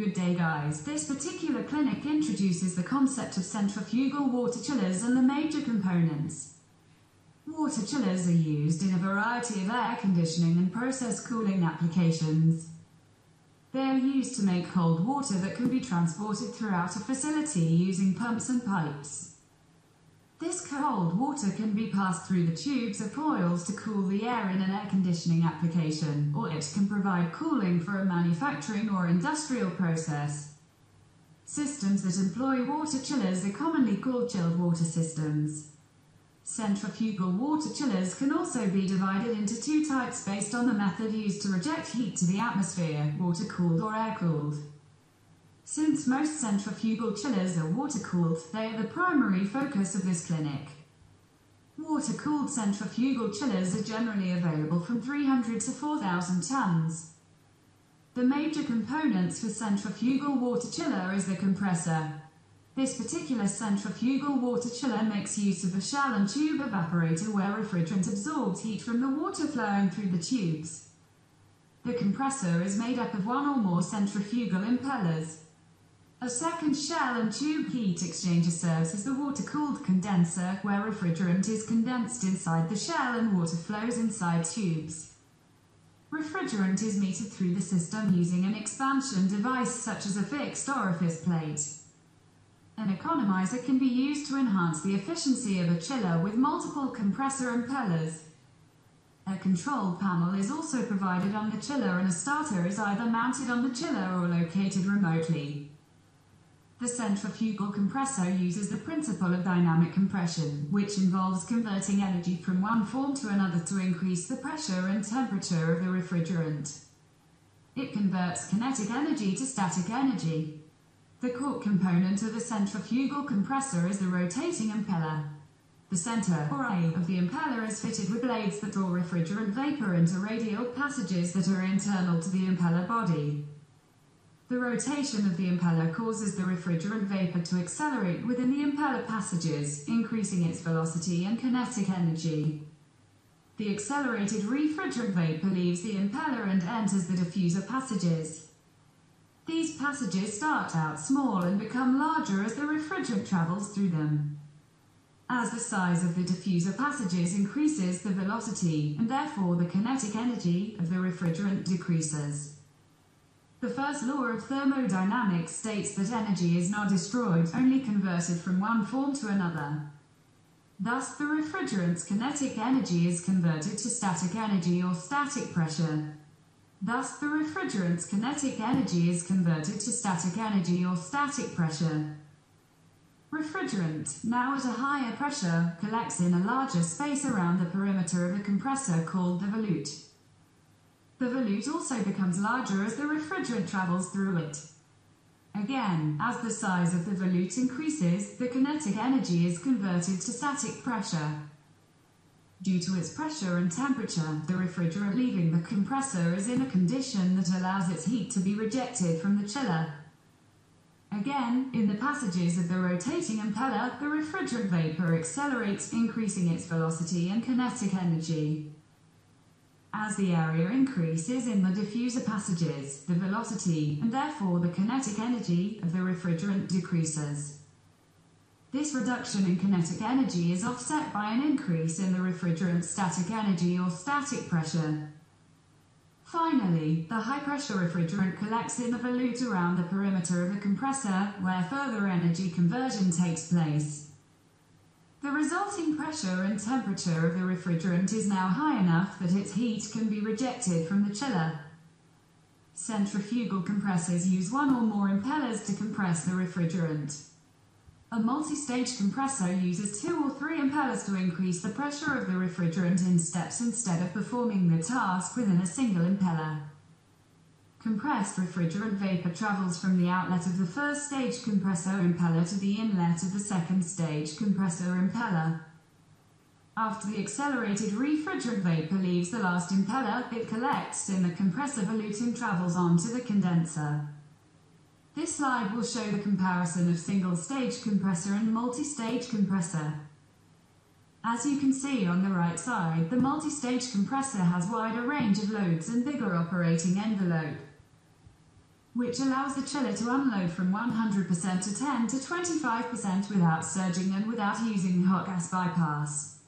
Good day, guys. This particular clinic introduces the concept of centrifugal water chillers and the major components. Water chillers are used in a variety of air conditioning and process cooling applications. They are used to make cold water that can be transported throughout a facility using pumps and pipes. This cold water can be passed through the tubes or coils to cool the air in an air conditioning application, or it can provide cooling for a manufacturing or industrial process. Systems that employ water chillers are commonly called chilled water systems. Centrifugal water chillers can also be divided into two types based on the method used to reject heat to the atmosphere, water-cooled or air-cooled. Since most centrifugal chillers are water-cooled, they are the primary focus of this clinic. Water-cooled centrifugal chillers are generally available from 300 to 4,000 tons. The major components for centrifugal water chiller is the compressor. This particular centrifugal water chiller makes use of a shell and tube evaporator where refrigerant absorbs heat from the water flowing through the tubes. The compressor is made up of one or more centrifugal impellers. A second shell and tube heat exchanger serves as the water-cooled condenser where refrigerant is condensed inside the shell and water flows inside tubes. Refrigerant is metered through the system using an expansion device such as a fixed orifice plate. An economizer can be used to enhance the efficiency of a chiller with multiple compressor impellers. A control panel is also provided on the chiller and a starter is either mounted on the chiller or located remotely. The centrifugal compressor uses the principle of dynamic compression, which involves converting energy from one form to another to increase the pressure and temperature of the refrigerant. It converts kinetic energy to static energy. The core component of a centrifugal compressor is the rotating impeller. The center, or eye, of the impeller is fitted with blades that draw refrigerant vapor into radial passages that are internal to the impeller body. The rotation of the impeller causes the refrigerant vapor to accelerate within the impeller passages, increasing its velocity and kinetic energy. The accelerated refrigerant vapor leaves the impeller and enters the diffuser passages. These passages start out small and become larger as the refrigerant travels through them. As the size of the diffuser passages increases, the velocity, and therefore the kinetic energy, of the refrigerant decreases. The first law of thermodynamics states that energy is not destroyed, only converted from one form to another. Thus, the refrigerant's kinetic energy is converted to static energy or static pressure. Thus, the refrigerant's kinetic energy is converted to static energy or static pressure. Refrigerant, now at a higher pressure, collects in a larger space around the perimeter of a compressor called the volute. The volute also becomes larger as the refrigerant travels through it. Again, as the size of the volute increases, the kinetic energy is converted to static pressure. Due to its pressure and temperature, the refrigerant leaving the compressor is in a condition that allows its heat to be rejected from the chiller. Again, in the passages of the rotating impeller, the refrigerant vapor accelerates, increasing its velocity and kinetic energy. As the area increases in the diffuser passages, the velocity, and therefore the kinetic energy, of the refrigerant decreases. This reduction in kinetic energy is offset by an increase in the refrigerant's static energy or static pressure. Finally, the high-pressure refrigerant collects in the volute around the perimeter of the compressor, where further energy conversion takes place. The resulting pressure and temperature of the refrigerant is now high enough that its heat can be rejected from the chiller. Centrifugal compressors use one or more impellers to compress the refrigerant. A multi-stage compressor uses 2 or 3 impellers to increase the pressure of the refrigerant in steps instead of performing the task within a single impeller. Compressed refrigerant vapor travels from the outlet of the first stage compressor impeller to the inlet of the second stage compressor impeller. After the accelerated refrigerant vapor leaves the last impeller, it collects in the compressor volute and travels onto the condenser. This slide will show the comparison of single-stage compressor and multi-stage compressor. As you can see on the right side, the multi-stage compressor has wider range of loads and bigger operating envelope. which allows the chiller to unload from 100% to 10 to 25% without surging and without using hot gas bypass.